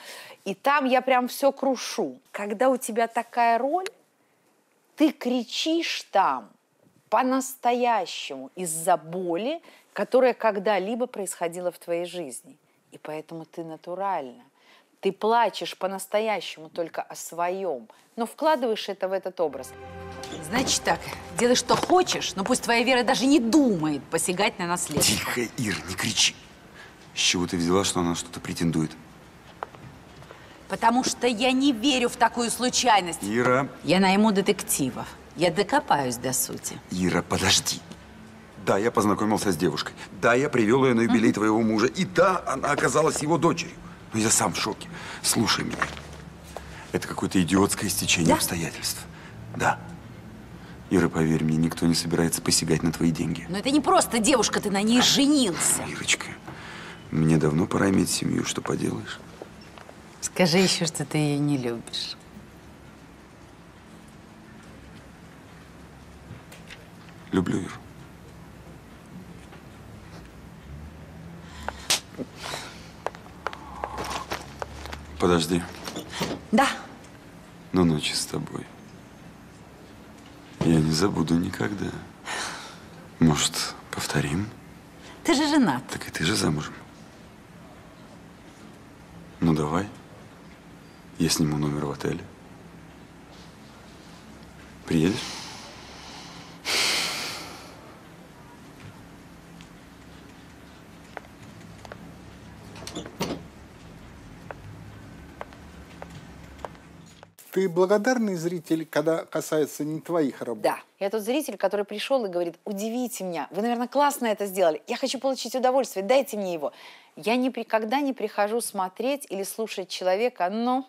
И там я прям все крушу. Когда у тебя такая роль, ты кричишь там. по-настоящему из-за боли, которая когда-либо происходила в твоей жизни. И поэтому ты натурально. Ты плачешь по-настоящему только о своем, но вкладываешь это в этот образ. Значит так, делай, что хочешь, но пусть твоя Вера даже не думает посягать на наследство. Тихо, Ир, не кричи. С чего ты взяла, что она что-то претендует? Потому что я не верю в такую случайность. Ира. Я найму детективов. Я докопаюсь до сути. Ира, подожди. Да, я познакомился с девушкой. Да, я привел ее на юбилей mm-hmm. твоего мужа. И да, она оказалась его дочерью. Но я сам в шоке. Слушай меня. Это какое-то идиотское стечение да? обстоятельств. Да. Ира, поверь мне, никто не собирается посягать на твои деньги. Но это не просто девушка, ты на ней женился. Ирочка, мне давно пора иметь семью, что поделаешь. Скажи еще, что ты ее не любишь. Люблю, Ир. Подожди. Да. Но ночи с тобой я не забуду никогда. Может, повторим? Ты же женат. Так и ты же замужем. Ну, давай. Я сниму номер в отеле. Приедешь? Ты благодарный зритель, когда касается не твоих работ? Да. Я тот зритель, который пришел и говорит: удивите меня, вы, наверное, классно это сделали, я хочу получить удовольствие, дайте мне его. Я никогда не прихожу смотреть или слушать человека: ну,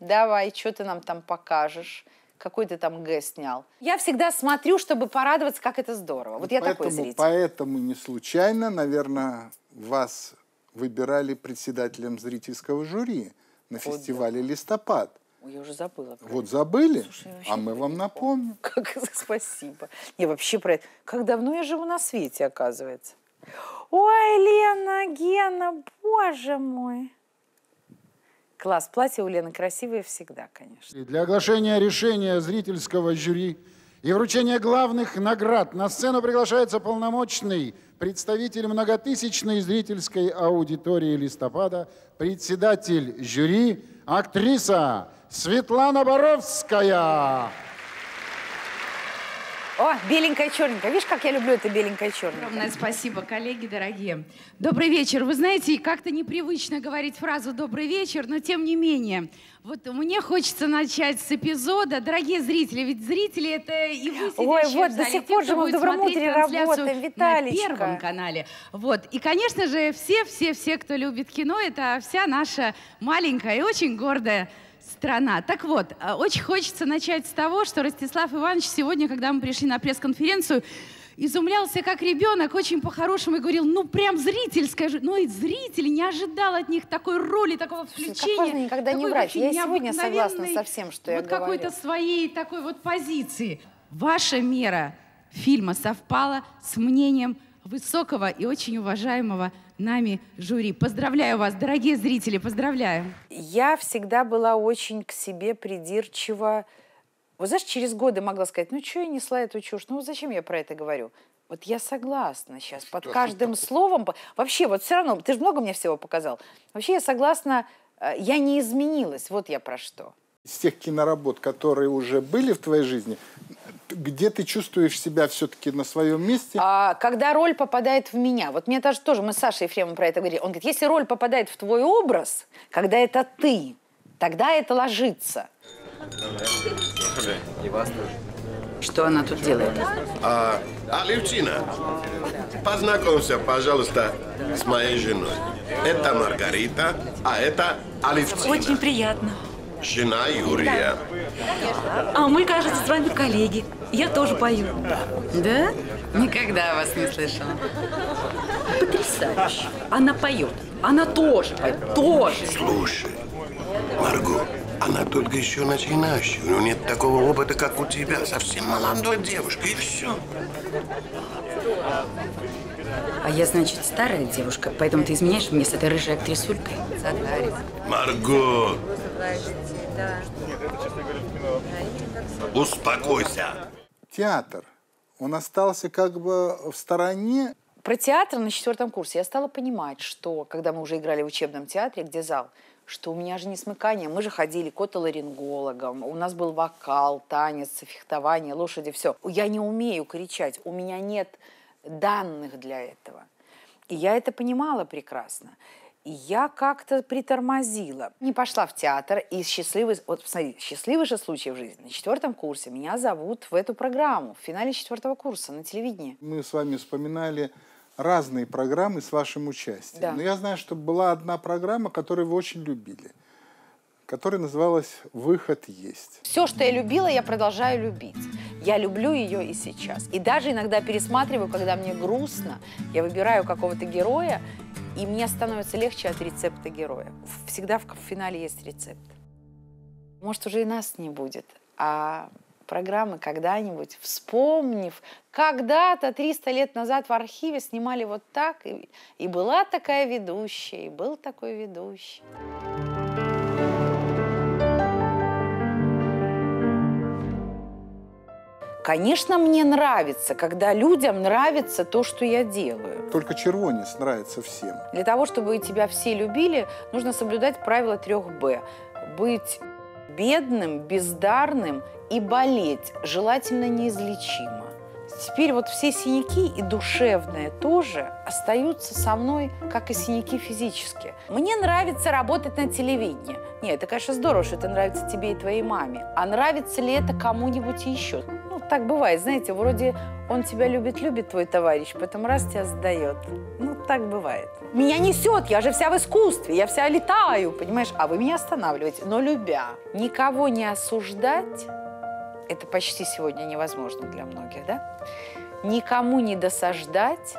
давай, что ты нам там покажешь, какой ты там гэ снял. Я всегда смотрю, чтобы порадоваться, как это здорово. Вот я такой зритель. Поэтому не случайно, наверное, вас выбирали председателем зрительского жюри на фестивале «Листопад». Я уже забыла. Вот это. Забыли? Слушай, а мы вам напомним. Как, спасибо. Я вообще про это... Как давно я живу на свете, оказывается. Ой, Лена, Гена, боже мой. Класс, платье у Лены красивое всегда, конечно. И для оглашения решения зрительского жюри и вручения главных наград на сцену приглашается полномочный представитель многотысячной зрительской аудитории «Листопада», председатель жюри, актриса Светлана Боровская. О, беленькая черненькая. Видишь, как я люблю это беленькое черненькое. Огромное спасибо, коллеги дорогие. Добрый вечер. Вы знаете, как-то непривычно говорить фразу «добрый вечер», но тем не менее. Вот мне хочется начать с эпизода. Дорогие зрители, ведь зрители это и вы, ой, вот, до сих пор же мы в «Добром утре» работаем, Виталичка. На Первом канале. Вот. И, конечно же, все-все-все, кто любит кино, это вся наша маленькая и очень гордая страна. Так вот, очень хочется начать с того, что Ростислав Иванович сегодня, когда мы пришли на пресс-конференцию, изумлялся как ребенок, очень по-хорошему, и говорил: ну прям зрительская же. Ну и зритель не ожидал от них такой роли, такого включения. Как можно никогда не врать. Я сегодня согласна со всем, что я говорю. Вот какой-то своей такой вот позиции. Ваша мера фильма совпала с мнением высокого и очень уважаемого нами жюри. Поздравляю вас, дорогие зрители, поздравляю. Я всегда была очень к себе придирчива. Вот знаешь, через годы могла сказать: ну что я несла эту чушь, ну зачем я про это говорю? Вот я согласна сейчас что под каждым такое? Словом. Вообще, вот все равно, ты же много мне всего показал. Вообще я согласна, я не изменилась, вот я про что. Из тех киноработ, которые уже были в твоей жизни, где ты чувствуешь себя все-таки на своем месте? А, когда роль попадает в меня. Вот мне даже тоже, мы с Сашей Ефремовым про это говорили. Он говорит: если роль попадает в твой образ, когда это ты, тогда это ложится. Что она тут делает? А, Алевтина, познакомься, пожалуйста, с моей женой. Это Маргарита, а это Алевтина. Очень приятно. Жена Юрия. Да. А мы, кажется, с вами коллеги. Я тоже пою. Да? Никогда вас не слышала. Потрясающе. Она поет. Она тоже поет. Тоже. Слушай, Марго, она только еще начинающая. У нее нет такого опыта, как у тебя. Совсем молодой девушка, и все. А я, значит, старая девушка, поэтому ты изменяешь мне с этой рыжей актрисулькой? Марго! Успокойся! Театр, Он остался как бы в стороне. Про театр на четвертом курсе я стала понимать, что, когда мы уже играли в учебном театре, где зал, что у меня же не смыкание. Мы же ходили к отоларингологам, у нас был вокал, танец, фехтование, лошади, все. Я не умею кричать, у меня нет данных для этого. И я это понимала прекрасно. И я как-то притормозила. Не пошла в театр. И счастливый, вот посмотри, счастливый же случай в жизни. На четвертом курсе меня зовут в эту программу, в финале четвертого курса на телевидении. Мы с вами вспоминали разные программы с вашим участием. Да. Но я знаю, что была одна программа, которую вы очень любили, которая называлась «Выход есть». Все, что я любила, я продолжаю любить. Я люблю ее и сейчас. И даже иногда пересматриваю, когда мне грустно, я выбираю какого-то героя, и мне становится легче от рецепта героя. Всегда в финале есть рецепт. Может, уже и нас не будет, а программы когда-нибудь, вспомнив, когда-то триста лет назад в архиве снимали вот так, и, и была такая ведущая, и был такой ведущий. Конечно, мне нравится, когда людям нравится то, что я делаю. Только червонец нравится всем. Для того, чтобы тебя все любили, нужно соблюдать правило трех Б. Быть бедным, бездарным и болеть, желательно неизлечимо. Теперь вот все синяки, и душевные тоже, остаются со мной, как и синяки физические. Мне нравится работать на телевидении. Нет, это, конечно, здорово, что это нравится тебе и твоей маме. А нравится ли это кому-нибудь еще? Так бывает, знаете, вроде он тебя любит-любит, твой товарищ, потом раз тебя сдает. Ну, так бывает. Меня несет, я же вся в искусстве, я вся летаю, понимаешь? А вы меня останавливаете, но любя. Никого не осуждать, это почти сегодня невозможно для многих, да? Никому не досаждать,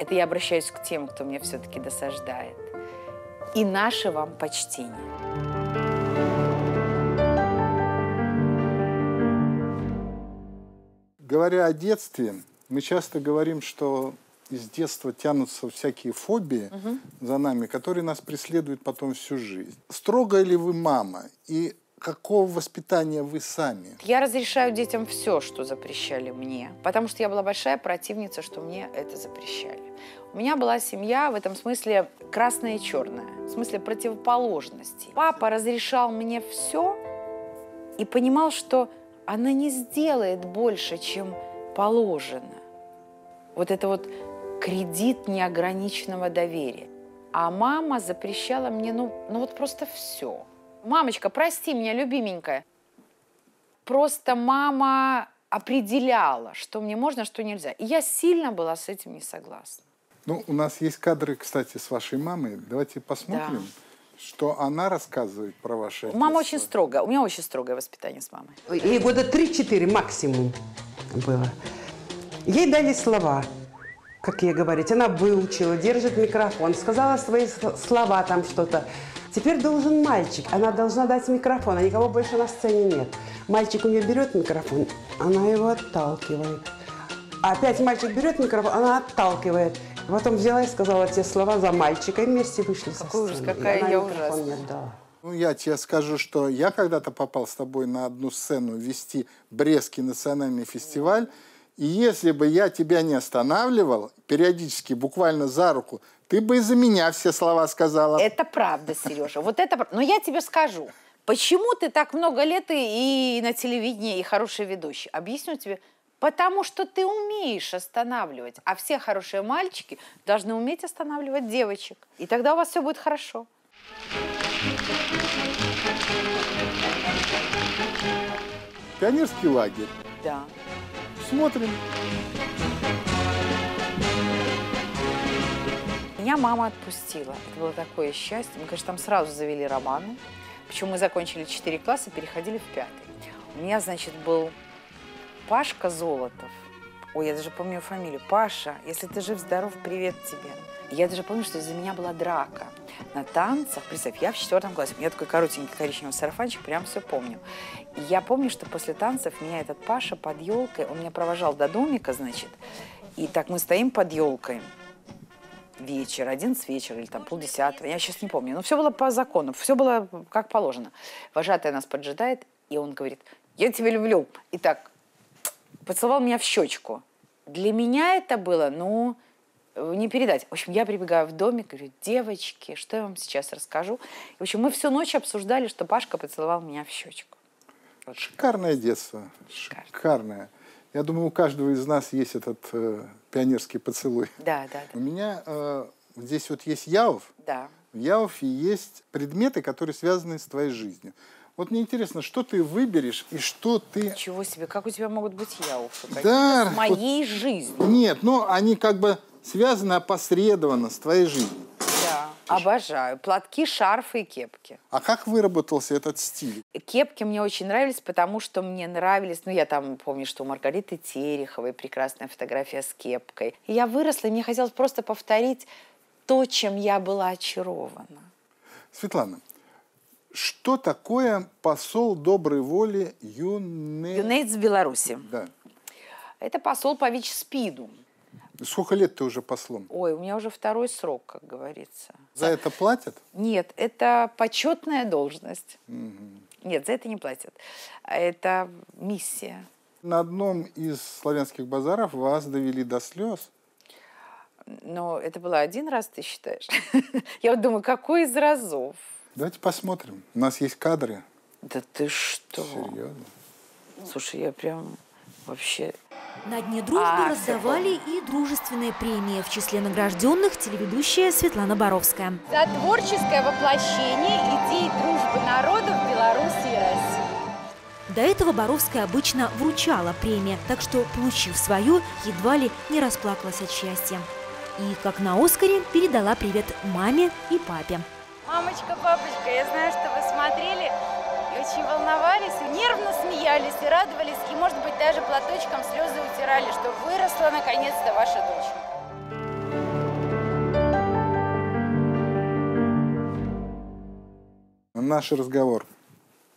это я обращаюсь к тем, кто мне все-таки досаждает. И наше вам почтение. Говоря о детстве, мы часто говорим, что из детства тянутся всякие фобии угу. за нами, которые нас преследуют потом всю жизнь. Строгая ли вы мама? И какого воспитания вы сами? Я разрешаю детям все, что запрещали мне, потому что я была большая противница, что мне это запрещали. У меня была семья в этом смысле красная и черная, в смысле противоположностей. Папа разрешал мне все и понимал, что она не сделает больше, чем положено. Вот это вот кредит неограниченного доверия. А мама запрещала мне, ну, ну вот просто все. Мамочка, прости меня, любименькая. Просто мама определяла, что мне можно, что нельзя. И я сильно была с этим не согласна. Ну, у нас есть кадры, кстати, с вашей мамой. Давайте посмотрим. Да. Что она рассказывает про ваше детство? Мама очень строгая. У меня очень строгое воспитание с мамой. Ей года три-четыре максимум было. Ей дали слова, как ей говорить. Она выучила, держит микрофон, сказала свои слова там что-то. Теперь должен мальчик. Она должна дать микрофон, а никого больше на сцене нет. Мальчик у нее берет микрофон, она его отталкивает. Опять мальчик берет микрофон, она отталкивает. Потом взяла и сказала те слова за мальчика, и вместе вышли со сцены. Ужас, какая я ужасная. Ну, я тебе скажу, что я когда-то попал с тобой на одну сцену вести Брестский национальный фестиваль, и если бы я тебя не останавливал, периодически, буквально за руку, ты бы из-за меня все слова сказала. Это правда, Сережа, вот это... Но я тебе скажу, почему ты так много лет и на телевидении, и хороший ведущий? Объясню тебе... Потому что ты умеешь останавливать, а все хорошие мальчики должны уметь останавливать девочек. И тогда у вас все будет хорошо. Пионерский лагерь. Да. Смотрим. Меня мама отпустила. Это было такое счастье. Мы, конечно, там сразу завели романы. Причем мы закончили четыре класса, переходили в пятый. У меня, значит, был... Пашка Золотов. Ой, я даже помню фамилию. Паша, если ты жив-здоров, привет тебе. Я даже помню, что из-за меня была драка на танцах. Представь, я в четвертом классе. У меня такой коротенький коричневый сарафанчик, прям все помню. И я помню, что после танцев меня этот Паша под елкой, он меня провожал до домика, значит. И так мы стоим под елкой. Вечер, одиннадцать вечера или там полдесятого, я сейчас не помню. Но все было по закону, все было как положено. Вожатая нас поджидает, и он говорит, я тебя люблю. И так... Поцеловал меня в щечку. Для меня это было, ну, не передать. В общем, я прибегаю в домик, говорю, девочки, что я вам сейчас расскажу? В общем, мы всю ночь обсуждали, что Пашка поцеловал меня в щечку. Вот. Шикарное детство. Шикарное. Шикарное. Я думаю, у каждого из нас есть этот э, пионерский поцелуй. Да, да, да. У меня э, здесь вот есть Яов. Да. В Яуфе есть предметы, которые связаны с твоей жизнью. Вот мне интересно, что ты выберешь и что ты... Ничего себе, как у тебя могут быть Яуфы? Да. С моей вот... жизнью. Нет, но они как бы связаны опосредованно с твоей жизнью. Да, Слушай. Обожаю. Платки, шарфы и кепки. А как выработался этот стиль? Кепки мне очень нравились, потому что мне нравились... Ну, я там помню, что у Маргариты Тереховой прекрасная фотография с кепкой. И я выросла, и мне хотелось просто повторить то, чем я была очарована. Светлана, что такое посол доброй воли Юнэ... Юнэйдс в Беларуси? Да. Это посол по ВИЧ-СПИДу. Сколько лет ты уже послом? Ой, у меня уже второй срок, как говорится. За это платят? Нет, это почетная должность. Угу. Нет, за это не платят. Это миссия. На одном из славянских базаров вас довели до слез. Но это было один раз, ты считаешь? Я вот думаю, какой из разов? Давайте посмотрим. У нас есть кадры. Да ты что? Серьезно? Слушай, я прям вообще... На Дне дружбы а, раздавали и дружественные премии. В числе награжденных телеведущая Светлана Боровская. За творческое воплощение идей дружбы народов Беларуси и России. До этого Боровская обычно вручала премии, так что, получив свою, едва ли не расплакалась от счастья. И, как на Оскаре, передала привет маме и папе. Мамочка, папочка, я знаю, что вы смотрели и очень волновались, и нервно смеялись и радовались, и, может быть, даже платочком слезы утирали, что выросла наконец-то ваша дочь. Наш разговор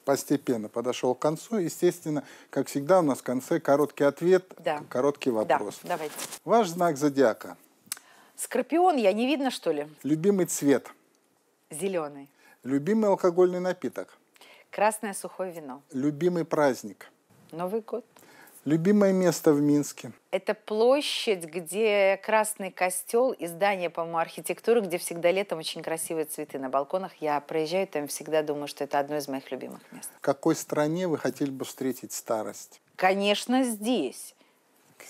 постепенно подошел к концу. Естественно, как всегда, у нас в конце короткий ответ, да. Короткий вопрос. Да, давайте. Ваш знак зодиака? Скорпион, я не видно, что ли? Любимый цвет? Зеленый. Любимый алкогольный напиток? Красное сухое вино. Любимый праздник? Новый год. Любимое место в Минске? Это площадь, где красный костел и здание, по-моему, архитектуры, где всегда летом очень красивые цветы на балконах. Я проезжаю там, всегда думаю, что это одно из моих любимых мест. В какой стране вы хотели бы встретить старость? Конечно, здесь.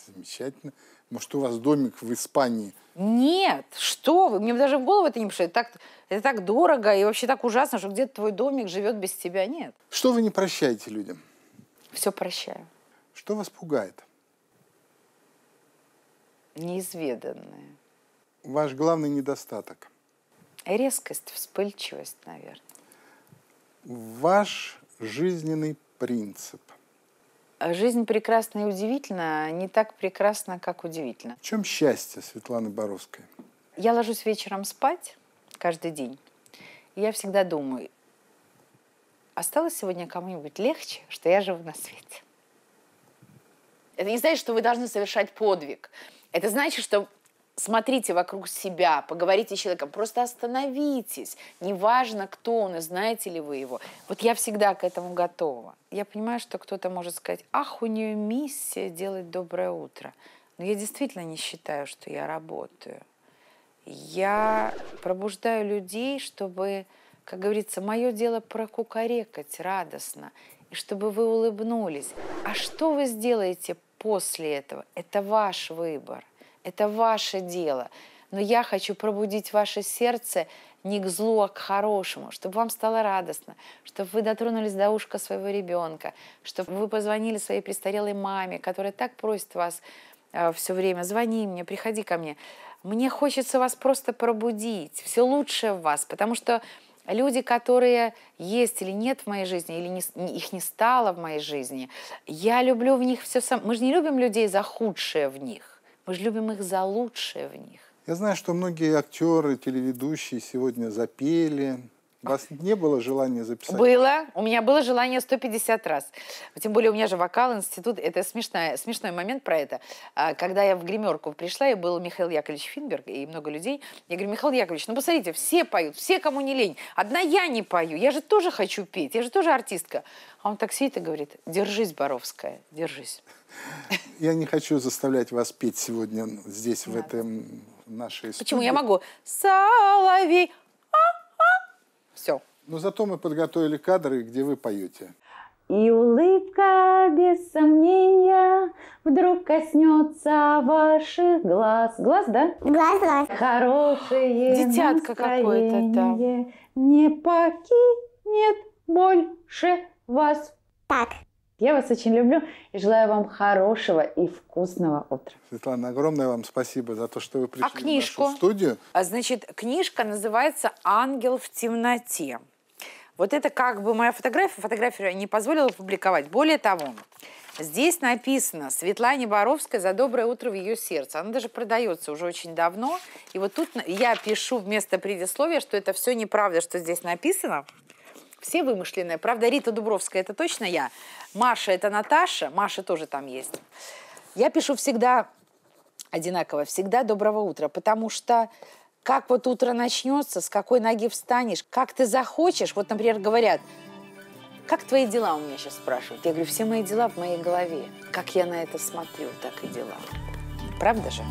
Замечательно. Может, у вас домик в Испании? Нет, что вы, мне даже в голову это не пришло. Это так, это так дорого и вообще так ужасно, что где-то твой домик живет без тебя, нет. Что вы не прощаете людям? Все прощаю. Что вас пугает? Неизведанное. Ваш главный недостаток? Резкость, вспыльчивость, наверное. Ваш жизненный принцип? Жизнь прекрасна и удивительна, не так прекрасна, как удивительно. В чем счастье Светланы Боровской? Я ложусь вечером спать каждый день. И я всегда думаю, осталось сегодня кому-нибудь легче, что я живу на свете. Это не значит, что вы должны совершать подвиг. Это значит, что смотрите вокруг себя, поговорите с человеком, просто остановитесь. Неважно, кто он и знаете ли вы его. Вот я всегда к этому готова. Я понимаю, что кто-то может сказать, ах, у нее миссия делать доброе утро. Но я действительно не считаю, что я работаю. Я пробуждаю людей, чтобы, как говорится, мое дело прокукарекать радостно. И чтобы вы улыбнулись. А что вы сделаете после этого? Это ваш выбор, это ваше дело. Но я хочу пробудить ваше сердце не к злу, а к хорошему, чтобы вам стало радостно, чтобы вы дотронулись до ушка своего ребенка, чтобы вы позвонили своей престарелой маме, которая так просит вас э, все время, звони мне, приходи ко мне. Мне хочется вас просто пробудить, все лучшее в вас, потому что люди, которые есть или нет в моей жизни, или не, их не стало в моей жизни, я люблю в них все сам. Мы же не любим людей за худшее в них, мы же любим их за лучшее в них. Я знаю, что многие актеры, телеведущие сегодня запели. У вас не было желания записать? Было. У меня было желание сто пятьдесят раз. Тем более у меня же вокал, институт. Это смешная, смешной момент про это. Когда я в гримерку пришла, и был Михаил Яковлевич Финберг, и много людей. Я говорю, Михаил Яковлевич, ну посмотрите, все поют, все, кому не лень. Одна я не пою, я же тоже хочу петь, я же тоже артистка. А он так сидит и говорит, держись, Боровская, держись. я не хочу заставлять вас петь сегодня здесь, да, в этом нашей студии. Почему я могу? Соловей. А-а. Все. Но зато мы подготовили кадры, где вы поете. И улыбка, без сомнения, вдруг коснется ваших глаз. Глаз, да? Глаз, глаз. Хорошее Детятка какое-то там. Не покинет больше вас. Так. Я вас очень люблю и желаю вам хорошего и вкусного утра. Светлана, огромное вам спасибо за то, что вы пришли а книжку? в нашу студию. А, значит, книжка называется «Ангел в темноте». Вот это как бы моя фотография. Фотографию я не позволила публиковать. Более того, здесь написано Светлане Боровской за доброе утро в ее сердце. Она даже продается уже очень давно. И вот тут я пишу вместо предисловия, что это все неправда, что здесь написано. Все вымышленные. Правда, Рита Дубровская – это точно я. Маша – это Наташа. Маша тоже там есть. Я пишу всегда одинаково. Всегда доброго утра. Потому что... Как вот утро начнется, с какой ноги встанешь, как ты захочешь. Вот, например, говорят, как твои дела, у меня сейчас спрашивают. Я говорю, все мои дела в моей голове. Как я на это смотрю, так и дела. Правда же?